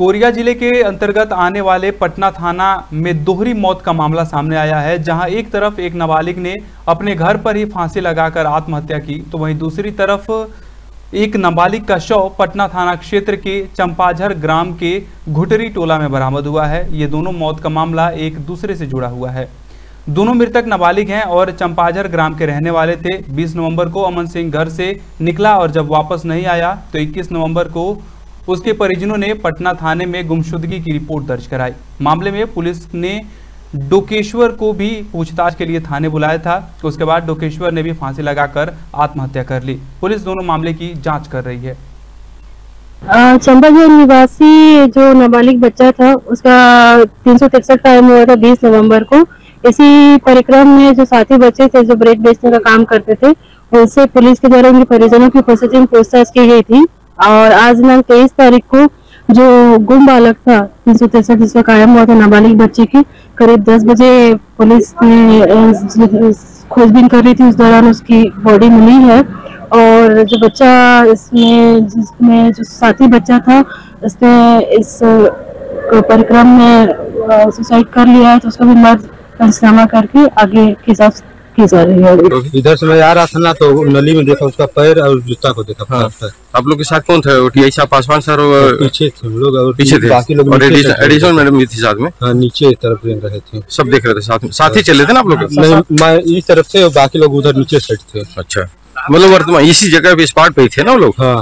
Korea जिले के अंतर्गत आने वाले पटना थाना में दोहरी मौत का मामला सामने आया है, जहां एक तरफ एक नाबालिग ने अपने घर पर ही फांसी लगाकर आत्महत्या की, तो वहीं दूसरी तरफ एक नाबालिग का शव पटना थाना क्षेत्र के चंपाझर ग्राम के घुटरी टोला में बरामद हुआ है। ये दोनों मौत का मामला एक दूसरे से जुड़ा हुआ है। दोनों मृतक नाबालिग हैं और चंपाझर ग्राम के रहने वाले थे। 20 नवंबर को अमन सिंह घर से निकला और जब वापस नहीं आया तो 21 नवंबर को उसके परिजनों ने पटना थाने में गुमशुदगी की रिपोर्ट दर्ज कराई। मामले में पुलिस ने डोकेश्वर को भी पूछताछ के लिए थाने बुलाया था। उसके बाद डोकेश्वर ने भी फांसी लगाकर आत्महत्या कर ली। पुलिस दोनों मामले की जांच कर रही है। चंपाझर निवासी जो नाबालिग बच्चा था उसका 363 टाइम हुआ था 20 नवम्बर को। इसी परिक्रम में जो साथी बच्चे थे जो ब्रेड बेचने का काम करते थे, उनसे पुलिस के द्वारा उनके परिजनों की पूछताछ की गई थी। और आज दिनांक 23 तारीख को जो गुम बालक था 363 जिसका कायम हुआ था नाबालिग बच्चे की, करीब 10 बजे पुलिस ने खोजबीन कर रही थी। उस दौरान उसकी बॉडी मिली है और जो बच्चा इसमें जो साथी बच्चा था उसने इस परिक्रम में सुसाइड कर लिया है, तो उसका भी मर्द पंचनामा करके आगे की जांच की जा रही है। इधर से मैं आ रहा था ना तो नली में देखा उसका पैर और जूता को देखा। हाँ। आप लोग के साथ कौन था? टीआई साहब, पासवान सर पीछे थे हम लोग और पीछे थे बाकी लोग एडिशन मैडम भी थी साथ में। हाँ, नीचे तरफ देख रहे थे, सब देख रहे थे साथ में। साथ ही चले थे ना आप लोग? नहीं, मैं इस तरफ थे और बाकी लोग उधर नीचे साइड थे। अच्छा, मतलब वर्तमान इसी जगह पे, इस पार्ट पे ही थे ना लोग। हाँ।